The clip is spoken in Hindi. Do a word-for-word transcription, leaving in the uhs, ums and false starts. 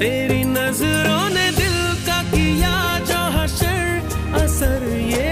तेरी नजरों ने दिल का किया जो हशर असर ये